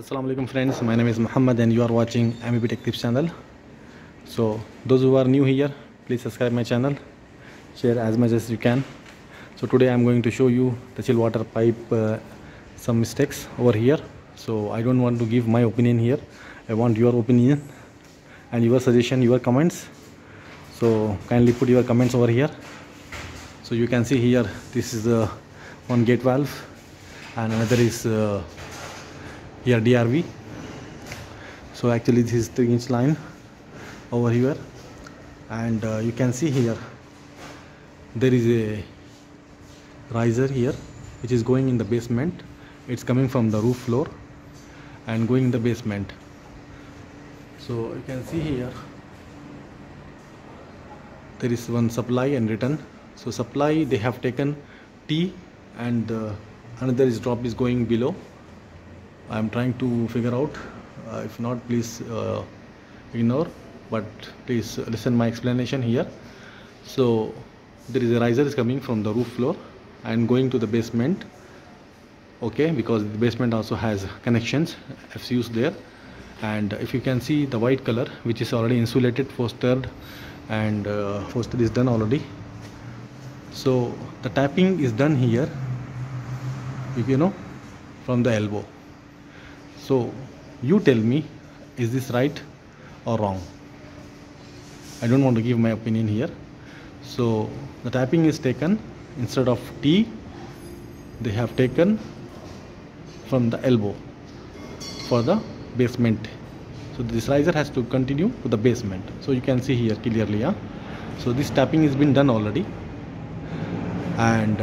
Assalamualaikum friends, my name is Muhammad and you are watching MEP Tech Tips channel. So those who are new here, please subscribe my channel, share as much as you can. So today I am going to show you the chill water pipe, some mistakes over here. So I don't want to give my opinion here, I want your opinion and your suggestion, your comments. So kindly put your comments over here. So you can see here, this is the one gate valve and another is here DRV. So actually this is 3-inch line over here, and you can see here there is a riser here which is going in the basement. It's coming from the roof floor and going in the basement. So you can see here there is one supply and return. So supply they have taken T and another is drop is going below. I am trying to figure out, if not please ignore, but please listen my explanation here. So there is a riser is coming from the roof floor and going to the basement, okay, because the basement also has connections, FCUs there. And if you can see the white color which is already insulated, fostered, and fostered is done already. So the tapping is done here, if you know, from the elbow. So you tell me, is this right or wrong? I don't want to give my opinion here. So the tapping is taken, instead of T they have taken from the elbow for the basement. So this riser has to continue to the basement. So you can see here clearly, yeah? So this tapping has been done already. And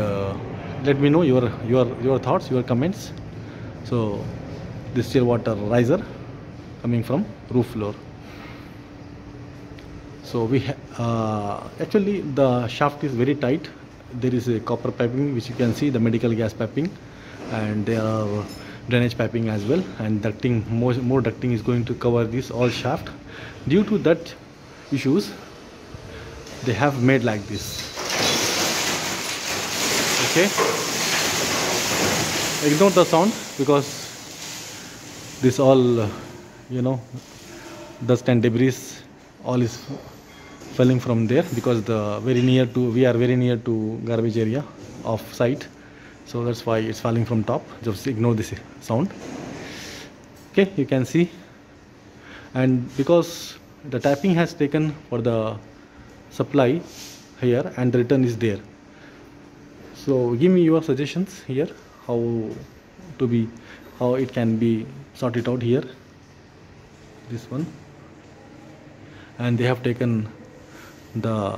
let me know your thoughts, your comments. So this chill water riser coming from roof floor. So we actually the shaft is very tight. There is a copper piping which you can see, the medical gas piping, and there are drainage piping as well, and ducting, more ducting is going to cover this all shaft. Due to that issues they have made like this, okay. Ignore the sound because this all, you know, dust and debris all is falling from there, because the we are very near to garbage area of site, so that's why it's falling from top. Just ignore this sound, okay. You can see, and because the tapping has taken for the supply here and the return is there. So give me your suggestions here, how it can be sort it out here, this one. And they have taken the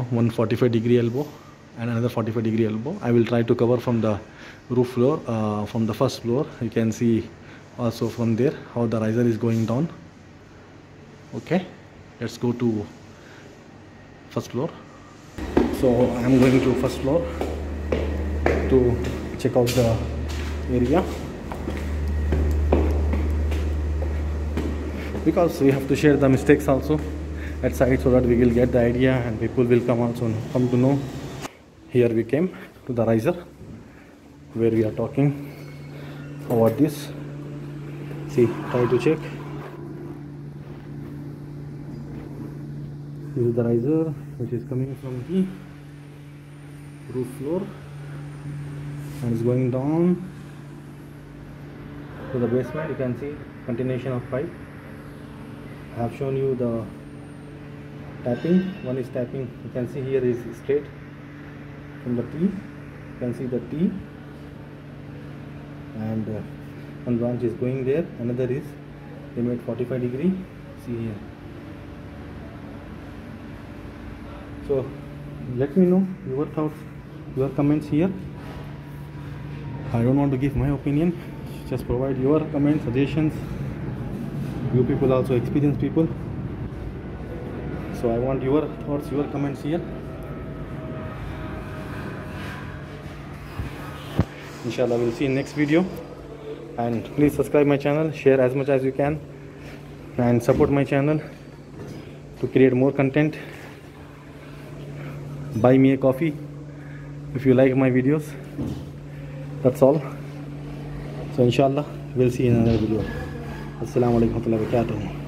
145-degree elbow and another 45-degree elbow. I will try to cover from the roof floor, from the first floor. You can see also from there how the riser is going down, okay. Let's go to first floor. So I am going to first floor to check out the area, because we have to share the mistakes also at site, so that we will get the idea and people will come to know. Here we came to the riser where we are talking about this. See, try to check. This is the riser which is coming from the roof floor and is going down to the basement. You can see continuation of pipe. I have shown you the tapping. One is tapping, you can see here is straight from the T. You can see the T, and one branch is going there, another is they made 45-degree. See here. So let me know your thoughts, your comments here. I don't want to give my opinion, just provide your comments, suggestions. You people also experienced people, so I want your thoughts, your comments here. Inshallah, we'll see in next video, and please subscribe my channel, share as much as you can, and support my channel to create more content. Buy me a coffee if you like my videos. That's all. So inshallah, We'll see you in another video. Assalamualaikum warahmatullahi wabarakatuh.